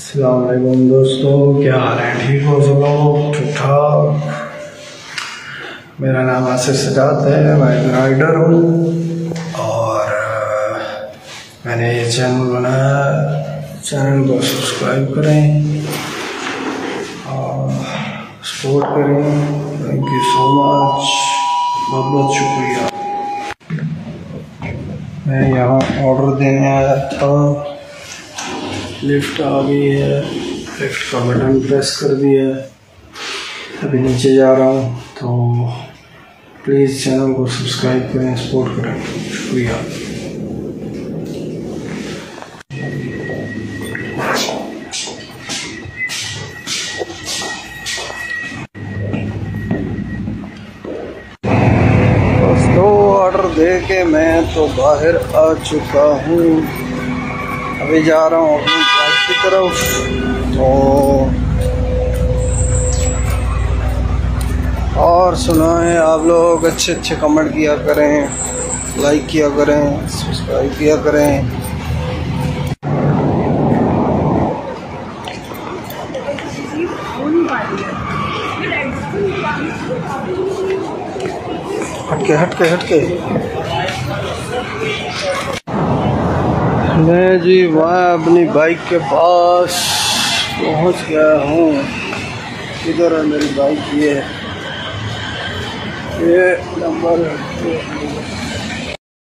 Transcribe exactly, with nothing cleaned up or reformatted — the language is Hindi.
अस्सलाम वालेकुम दोस्तों, क्या हाल है? ठीक हो सब लोग? ठीक ठाक। मेरा नाम आसिफ सज्जाद है, मैं एक राइडर हूँ और मैंने ये चैनल बनाया। चैनल को सब्सक्राइब करें और सपोर्ट करें। थैंक यू सो मच, बहुत बहुत शुक्रिया। मैं यहाँ ऑर्डर देने आया था, लिफ्ट आ गई है, लिफ्ट का बटन प्रेस कर दिया है, अभी नीचे जा रहा हूँ। तो प्लीज़ चैनल को सब्सक्राइब करें, सपोर्ट करें, शुक्रिया। दोस्तों, ऑर्डर दे के मैं तो बाहर आ चुका हूँ, अभी जा रहा हूँ अपनी बाइक की तरफ। तो और सुनाएं आप लोग, अच्छे अच्छे कमेंट किया करें, लाइक किया करें, सब्सक्राइब किया करें। हटके हटके हटके मैं जी मैं अपनी बाइक के पास पहुंच गया हूँ। इधर है मेरी बाइक, ये ये नंबर है।